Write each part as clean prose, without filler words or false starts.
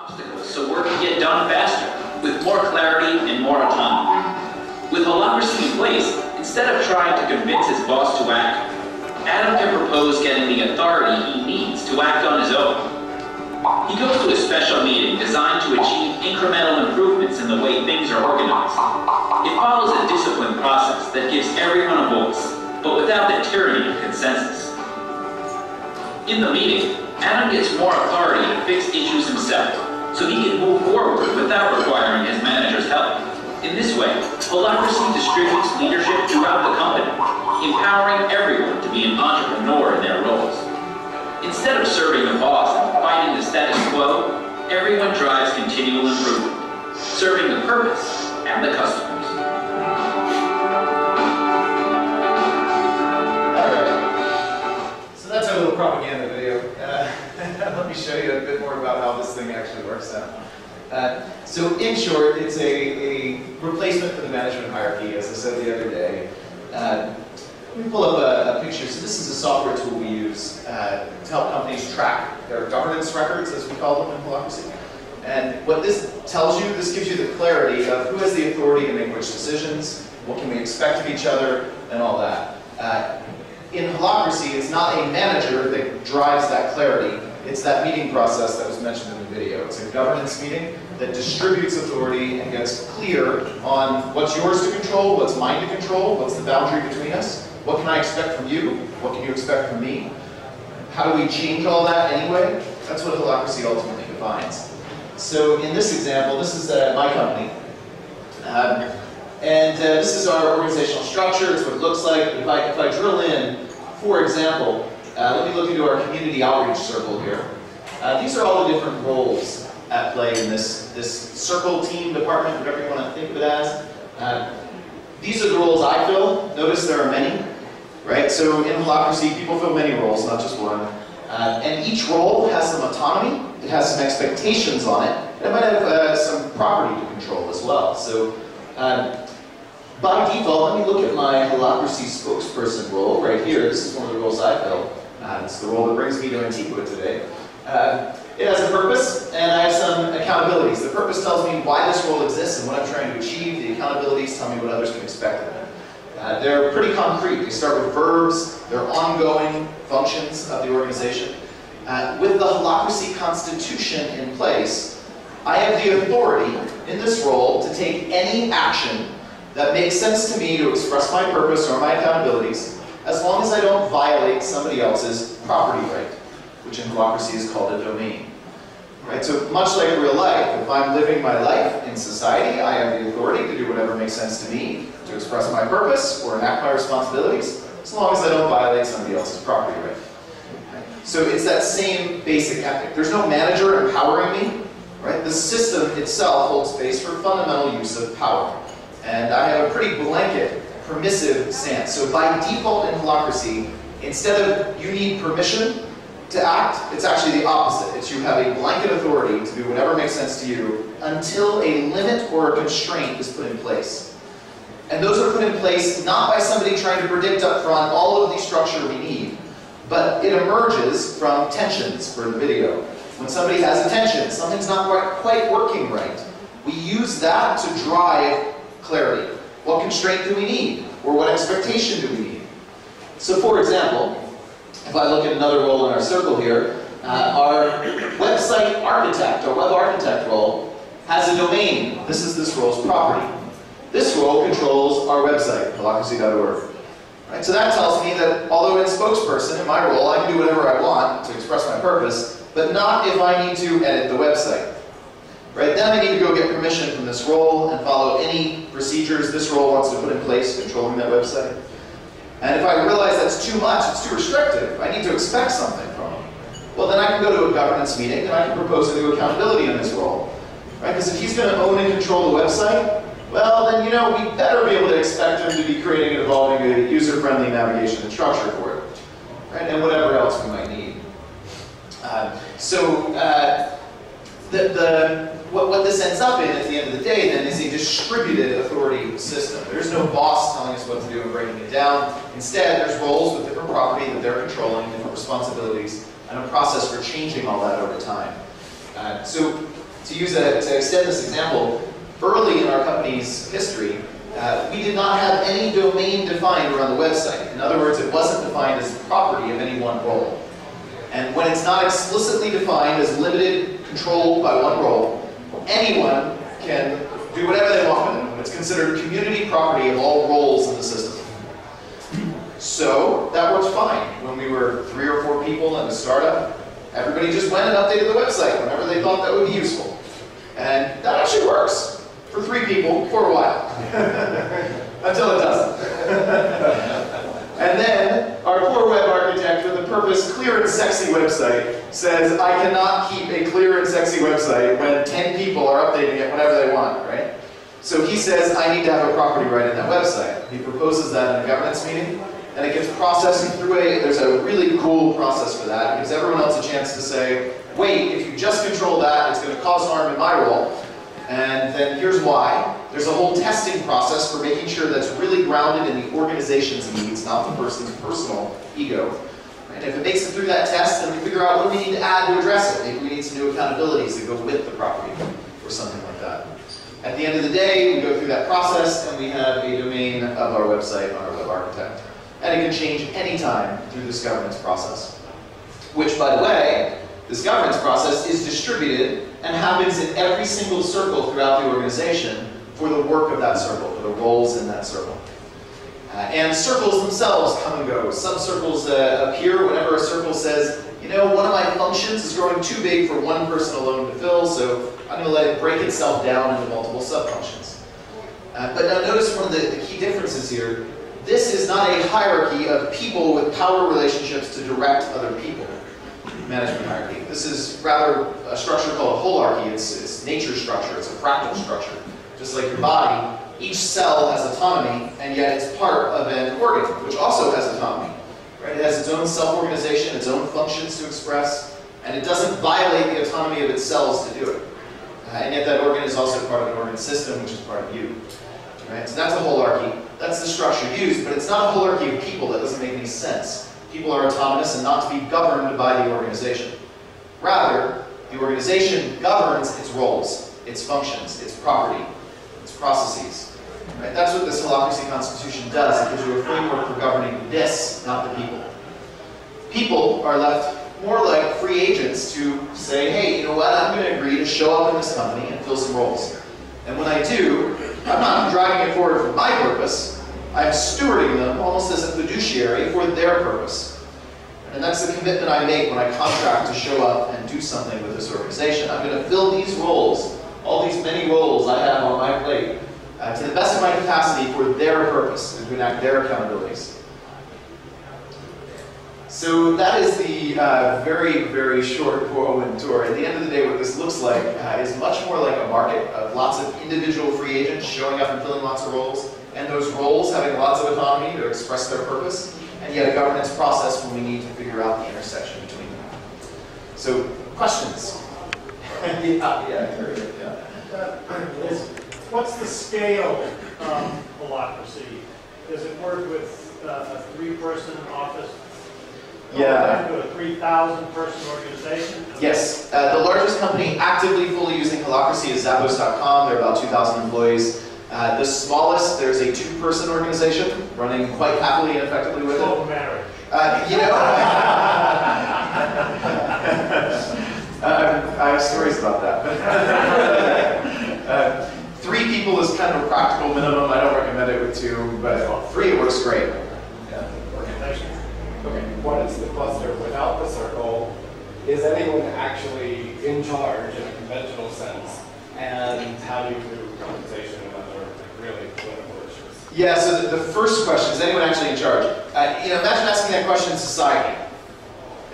obstacles so work can get done faster, with more clarity and more autonomy. With Holacracy in place, instead of trying to convince his boss to act, Adam can propose getting the authority he needs to act on his own. He goes to a special meeting designed to achieve incremental improvements in the way things are organized. It follows a disciplined process that gives everyone a voice, but without the tyranny of consensus. In the meeting, Adam gets more authority to fix issues himself, so he can move forward without requiring his manager's help. In this way, Holacracy distributes leadership throughout the company, empowering everyone to be an entrepreneur in their roles. Instead of serving the boss and fighting the status quo, everyone drives continual improvement, serving the purpose and the customers. Alright, so that's our little propaganda video. Let me show you a bit more about how this thing actually works out. So in short, it's a replacement for the management hierarchy, as I said the other day. Let me pull up a picture. So this is a software tool we use to help companies track their governance records, as we call them in Holacracy. And what this tells you, this gives you the clarity of who has the authority to make which decisions, what can we expect of each other, and all that. In Holacracy, it's not a manager that drives that clarity. It's that meeting process that was mentioned in the video. It's a governance meeting that distributes authority and gets clear on what's yours to control, what's mine to control, what's the boundary between us, what can I expect from you, what can you expect from me, how do we change all that anyway? That's what Holacracy ultimately defines. So in this example, this is my company. This is our organizational structure. It's what it looks like. If I drill in, for example, let me look into our community outreach circle here. These are all the different roles at play in this circle, team, department, whatever you want to think of it as. These are the roles I fill. Notice there are many, right? So in Holacracy, people fill many roles, not just one. And each role has some autonomy. It has some expectations on it. And it might have some property to control as well. So by default, let me look at my Holacracy spokesperson role right here. This is one of the roles I fill. It's the role that brings me to Antigua today. It has a purpose, and I have some accountabilities. The purpose tells me why this role exists and what I'm trying to achieve. The accountabilities tell me what others can expect of me. They're pretty concrete. They start with verbs. They're ongoing functions of the organization. With the Holacracy Constitution in place, I have the authority in this role to take any action that makes sense to me to express my purpose or my accountabilities, as long as I don't violate somebody else's property right, which in Holacracy is called a domain. Right? So much like real life, if I'm living my life in society, I have the authority to do whatever makes sense to me, to express my purpose or enact my responsibilities, as long as I don't violate somebody else's property right. So it's that same basic ethic. There's no manager empowering me. Right? The system itself holds space for fundamental use of power. And I have a pretty blanket, permissive stance. So by default in Holacracy, instead of you need permission to act, it's actually the opposite. It's you have a blanket authority to do whatever makes sense to you until a limit or a constraint is put in place. And those are put in place not by somebody trying to predict up front all of the structure we need, but it emerges from tensions for the video. When somebody has a tension, something's not quite working right, we use that to drive clarity. What constraint do we need? Or what expectation do we need? So for example, if I look at another role in our circle here, our website architect, or web architect role, has a domain. This is this role's property. This role controls our website, holacracy.org. Right, so that tells me that although in spokesperson, in my role, I can do whatever I want to express my purpose, but not if I need to edit the website. Right, then I need to go get permission from this role and follow any procedures this role wants to put in place controlling that website. And if I realize that's too much, it's too restrictive, I need to expect something from them. Well, then I can go to a governance meeting and I can propose a new accountability in this role. Right, because if he's going to own and control the website, well, then you know we better be able to expect him to be creating and evolving a user-friendly navigation and structure for it. Right, and whatever else we might need. What this ends up in at the end of the day, then, is a distributed authority system. There's no boss telling us what to do and breaking it down. Instead, there's roles with different property that they're controlling, different responsibilities, and a process for changing all that over time. So to extend this example, early in our company's history, we did not have any domain defined around the website. In other words, it wasn't defined as property of any one role. And when it's not explicitly defined as limited control by one role, anyone can do whatever they want. It's considered community property of all roles in the system. So that works fine. When we were 3 or 4 people in a startup, everybody just went and updated the website whenever they thought that would be useful. And that actually works for 3 people for a while. Until it doesn't. And then our poor web architect with the purpose clear and sexy website says, I cannot keep a clear and sexy website when 10 people are updating it whenever they want, right? So he says, I need to have a property right in that website. He proposes that in a governance meeting. And it gets processed through there's a really cool process for that. It gives everyone else a chance to say, wait, if you just control that, it's going to cause harm in my role. And then here's why. There's a whole testing process for making sure that's really grounded in the organization's needs, not the person's personal ego. And if it makes it through that test, then we figure out what we need to add to address it. Maybe we need some new accountabilities that go with the property or something like that. At the end of the day, we go through that process, and we have a domain of our website on our web architect. And it can change any time through this governance process. Which, by the way, this governance process is distributed and happens in every single circle throughout the organization for the work of that circle, for the roles in that circle. And circles themselves come and go. Some circles appear whenever a circle says, you know, one of my functions is growing too big for one person alone to fill, so I'm going to let it break itself down into multiple sub-functions. But now notice one of the key differences here. This is not a hierarchy of people with power relationships to direct other people, management hierarchy. This is rather a structure called holarchy. It's nature structure. It's a fractal structure. Just like your body, each cell has autonomy, and yet it's part of an organ, which also has autonomy. Right? It has its own self-organization, its own functions to express, and it doesn't violate the autonomy of its cells to do it. And yet that organ is also part of an organ system, which is part of you. Right? So that's a holarchy. That's the structure used, but it's not a holarchy of people. That doesn't make any sense. People are autonomous and not to be governed by the organization. Rather, the organization governs its roles, its functions, its property, its processes. Right? That's what this Holacracy Constitution does. It gives you a framework for governing this, not the people. People are left more like free agents to say, hey, you know what, I'm going to agree to show up in this company and fill some roles. And when I do, I'm not driving it forward for my purpose. I'm stewarding them almost as a fiduciary for their purpose. And that's the commitment I make when I contract to show up and do something with this organization. I'm going to fill these roles, all these many roles I have on my plate, to the best of my capacity for their purpose and to enact their accountabilities. So that is the very, very short whirlwind tour. At the end of the day, what this looks like is much more like a market of lots of individual free agents showing up and filling lots of roles, and those roles having lots of autonomy to express their purpose, and yet a governance process when we need to figure out the intersection between them. So, questions? What's the scale of Holacracy? Does it work with a 3-person office? Yeah. To a 3,000-person organization? Yes. The largest company actively fully using Holacracy is Zappos.com. They're about 2,000 employees. The smallest, there's a 2-person organization running quite happily and effectively with it. Marriage. You know, I have stories about that. 3 people is kind of a practical minimum. I don't recommend it with 2, but 3 works great. Yeah. Okay. What is the cluster without the circle? Is anyone actually in charge in a conventional sense? And how do you do compensation and other really political issues? Yeah, so the first question, is anyone actually in charge? You know, imagine asking that question in society.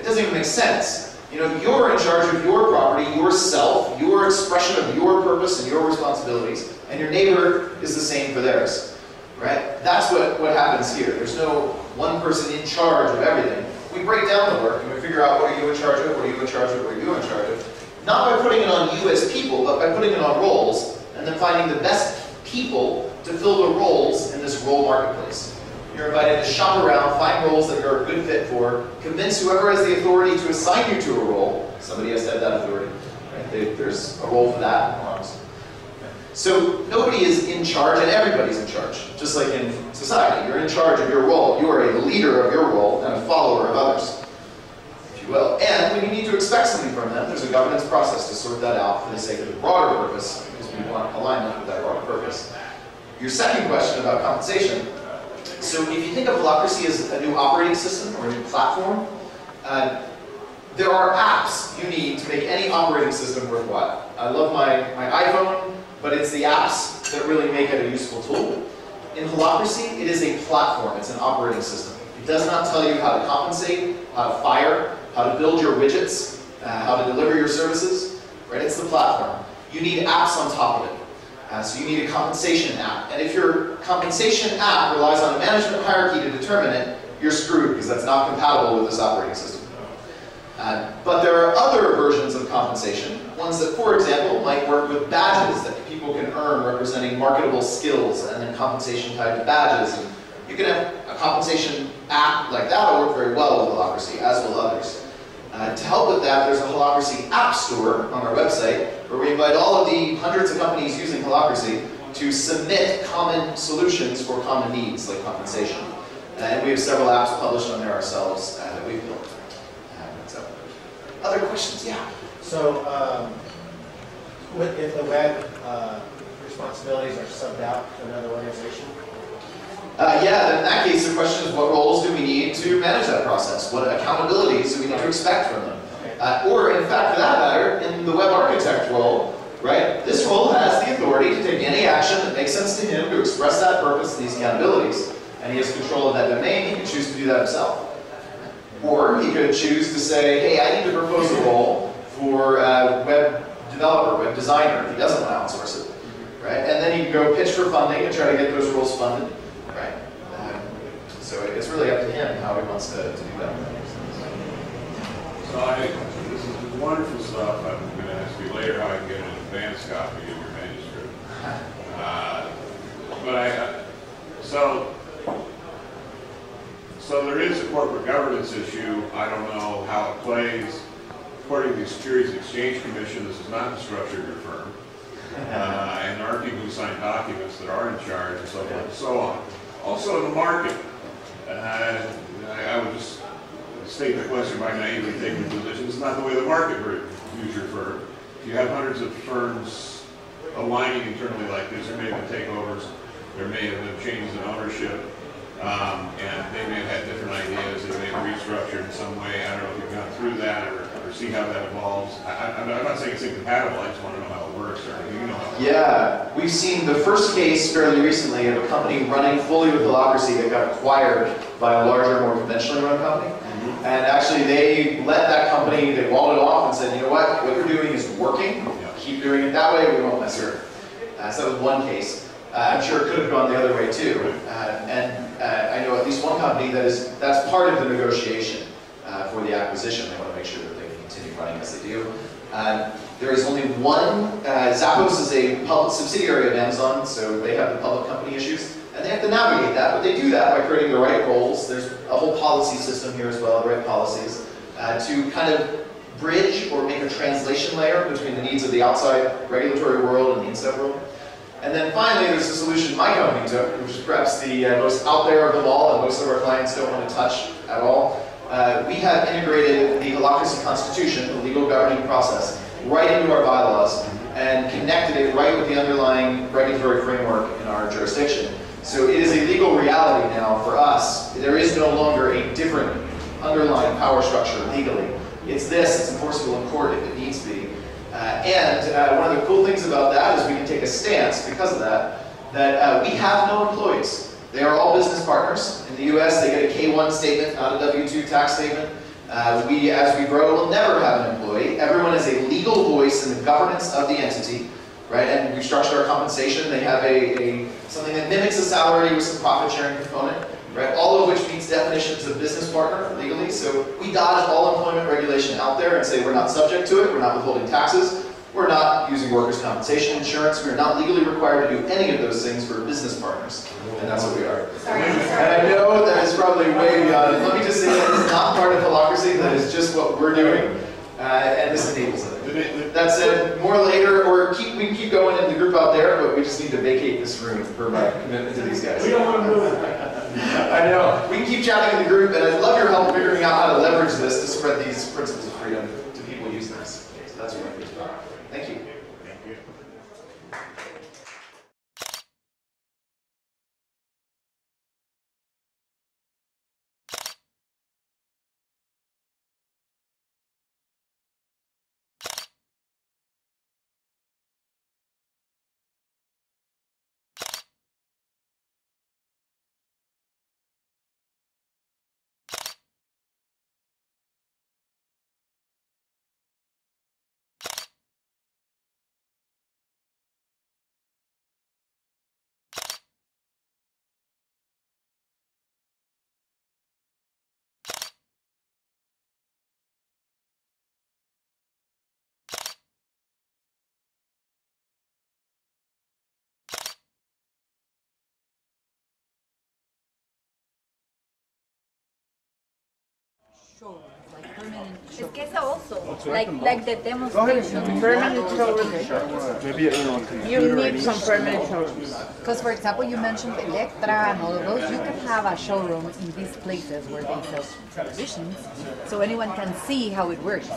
It doesn't even make sense. You know, you're in charge of your property, yourself, your expression of your purpose and your responsibilities, and your neighbor is the same for theirs. Right? That's what happens here. There's no one person in charge of everything. We break down the work and we figure out what are you in charge of, what are you in charge of, what are you in charge of. Not by putting it on you as people, but by putting it on roles and then finding the best people to fill the roles in this role marketplace. You're invited to shop around, find roles that you're a good fit for, convince whoever has the authority to assign you to a role. Somebody has to have that authority. Right? There's a role for that in the laws. Right? So nobody is in charge, and everybody's in charge. Just like in society, you're in charge of your role. You are a leader of your role and a follower of others, if you will. And when you need to expect something from them, there's a governance process to sort that out for the sake of the broader purpose, because we want alignment with that broader purpose. Your second question about compensation. So if you think of Holacracy as a new operating system or a new platform, there are apps you need to make any operating system worthwhile. I love my iPhone, but it's the apps that really make it a useful tool. In Holacracy, it is a platform. It's an operating system. It does not tell you how to compensate, how to fire, how to build your widgets, how to deliver your services. Right? It's the platform. You need apps on top of it. So you need a compensation app. And if your compensation app relies on a management hierarchy to determine it, you're screwed, because that's not compatible with this operating system. But there are other versions of compensation, ones that, for example, might work with badges that people can earn representing marketable skills, and then compensation tied to badges. And you can have a compensation app like that will work very well with Holacracy, as will others. To help with that, there's a Holacracy app store on our website, where we invite all of the hundreds of companies using Holacracy to submit common solutions for common needs, like compensation. And we have several apps published on there ourselves that we've built. Other questions? Yeah. So, if the web responsibilities are subbed out to another organization? Yeah, in that case, the question is, what roles do we need to manage that process? What accountabilities do we need to expect from them? Or, in fact, for that matter, in the web architect role, right, this role has the authority to take any action that makes sense to him to express that purpose and these accountabilities. And he has control of that domain. He can choose to do that himself. Or he could choose to say, hey, I need to propose a role for a web developer, web designer, if he doesn't want to outsource it. Right? And then he can go pitch for funding and try to get those roles funded. Right? So it's really up to him how he wants to do that. So this is wonderful stuff. I'm going to ask you later how I can get an advanced copy of your manuscript. So there is a corporate governance issue. I don't know how it plays. According to the Securities and Exchange Commission, this is not the structure of your firm. And there are people who sign documents that are in charge, and so forth and so on. Also in the market, I would just state the question by naively taking the position. It's not the way the market views your firm. If you have hundreds of firms aligning internally like this, there may have been takeovers, there may have been changes in ownership, and they may have had different ideas, they may have restructured in some way. I don't know if you've gone through that or see how that evolves. I'm not saying it's incompatible, I just want to know how it works. Or you know how it works. Yeah, we've seen the first case fairly recently of a company running fully with Holacracy that got acquired by a larger, more conventionally run company. And actually, they let that company, they walled it off and said, you know what you're doing is working. Keep doing it that way, we won't mess with it. So that was one case. I'm sure it could have gone the other way too. I know at least one company that's part of the negotiation for the acquisition. They want to make sure that they can continue running as they do. There is only one, Zappos is a public subsidiary of Amazon, so they have the public company issues. And they have to navigate that, but they do that by creating the right roles. There's a whole policy system here as well, the right policies, to kind of bridge or make a translation layer between the needs of the outside regulatory world and the inside world. And then finally, there's a solution my company took, which is perhaps the most out there of them all and most of our clients don't want to touch at all. We have integrated the Holacracy Constitution, the legal governing process, right into our bylaws and connected it right with the underlying regulatory framework in our jurisdiction. So it is a legal reality now for us. There is no longer a different underlying power structure legally. It's this, it's enforceable in court if it needs to be. One of the cool things about that is we can take a stance because of that, that we have no employees. They are all business partners. In the US, they get a K-1 statement, not a W-2 tax statement. We, as we grow, will never have an employee. Everyone is a legal voice in the governance of the entity. Right, and we structure our compensation. They have something that mimics a salary with some profit-sharing component, right? All of which meets definitions of business partner legally. So we dodge all employment regulation out there and say we're not subject to it. We're not withholding taxes. We're not using workers' compensation insurance. We're not legally required to do any of those things for business partners, and that's what we are. And I know that is probably way beyond. Let me just say that it's not part of Holacracy. That is just what we're doing. and this enables it. That's it. More later, or we can keep going in the group out there, but we just need to vacate this room for my commitment to these guys. We don't want to move it. I know. We can keep chatting in the group, and I'd love your help figuring out how to leverage this to spread these principles of freedom to people using this. So that's what I'm doing. Thank you. Showroom, like permanent showroom. Es que eso also, like the demonstration. Permanent showroom. Maybe on computer. You need some permanent showrooms. Because for example, you mentioned Electra and all of those. You can have a showroom in these places where they sell televisions, so anyone can see how it works.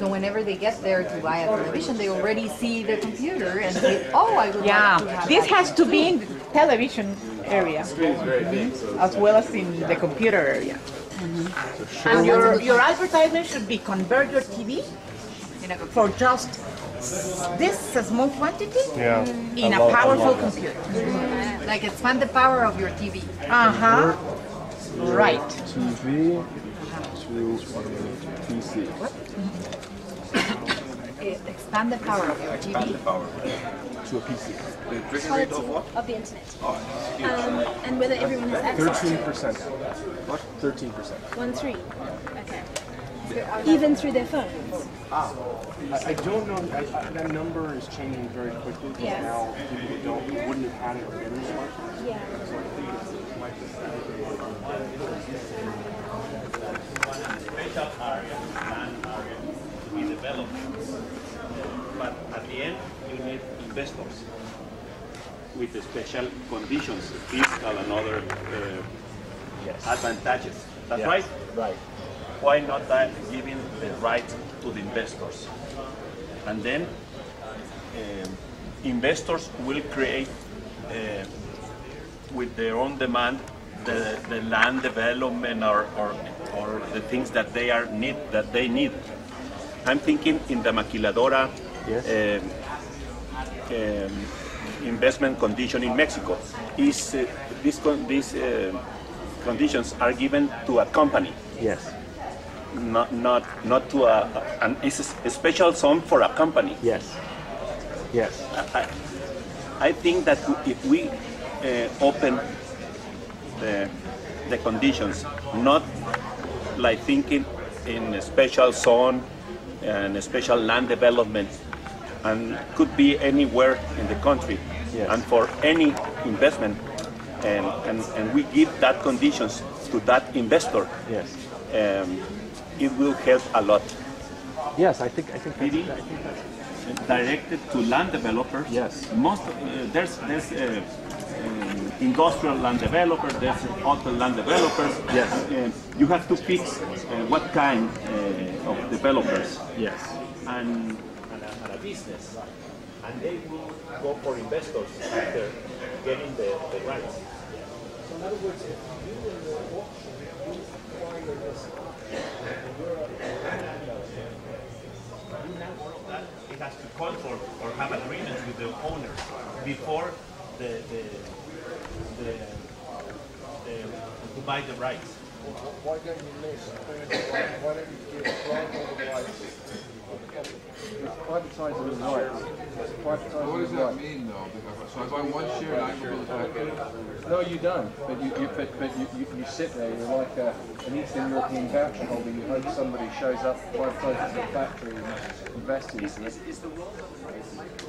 So whenever they get there to buy a television, they already see the computer and say, oh, I would like to have this has to be in the television area, as well as in the computer area. Mm-hmm. And your advertisement should be convert your TV for just this small quantity in a powerful computer. Mm-hmm. Like expand the power of your TV. Uh-huh. Right. TV PC. What? Mm-hmm. Expand the power of your TV. Expand the power to a PC. Quality of the internet, and whether everyone has access to it. 13%. What? 13%. 1-3. Okay. So even through their phones. I don't know. That number is changing very quickly. Because now people who wouldn't have had it or didn't watch it. Yeah. So I think it's like this. Special area, land area, to be developed. But at the end, you need investors. With the special conditions, fiscal and other advantages. That's right? Right. Why not that giving the right to the investors? And then investors will create, with their own demand, the land development or the things that they are need. I'm thinking in the maquiladora. Yes. Investment condition in Mexico is these conditions are given to a company. Yes. Not to a and it's a special zone for a company. Yes. Yes. I think that if we open the conditions, not like thinking in a special zone and a special land development. And could be anywhere in the country, and for any investment, and we give that conditions to that investor. Yes, it will help a lot. Yes, I think that's directed to land developers. Yes, most there's industrial land developers, there's hotel land developers. Yes, you have to fix what kind of developers. Yes, and. A business, and they will go for investors after getting the rights. So in other words, if you win the auction, you acquire this, and you're that it has to control or have agreements with the owners before to buy the rights. Why don't you list? Why don't you give all the rights? It's privatizing the rights. What does that mean, though? So if I want share, I'm able to get it? No, you don't. But you sit there, you're like an Eastern European voucher holder. You hope somebody shows up, privatizes the factory, and invests in it. Is the role of the race micro?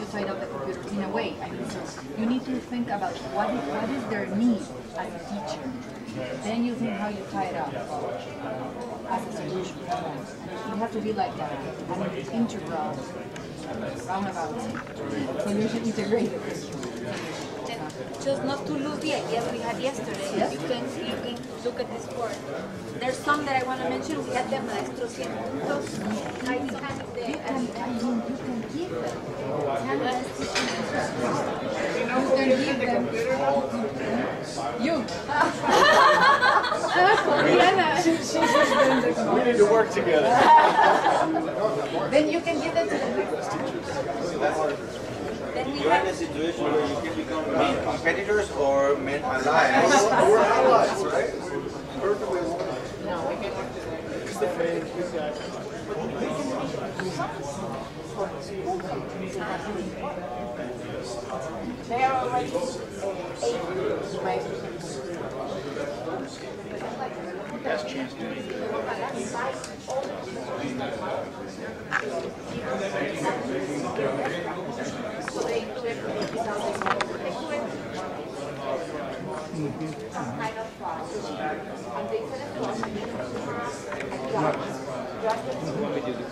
Inside of the computer, in a way, I mean, so you need to think about what is their need as a teacher. Then you think how you tie it up as a solution. You have to be like that, an integral, roundabout solution integrated. Just not to lose the ideas we had yesterday. Yes. You can look at this board. There's some that I want to mention. We had the Maestro 100 puntos. You can give them. You. We need to work together. Then you can give them to the next teachers. You're in a situation where you can become main competitors or main allies. We're allies, right? Perfectly. No, we can. They are already 8. Best chance to make it. Mm-hmm.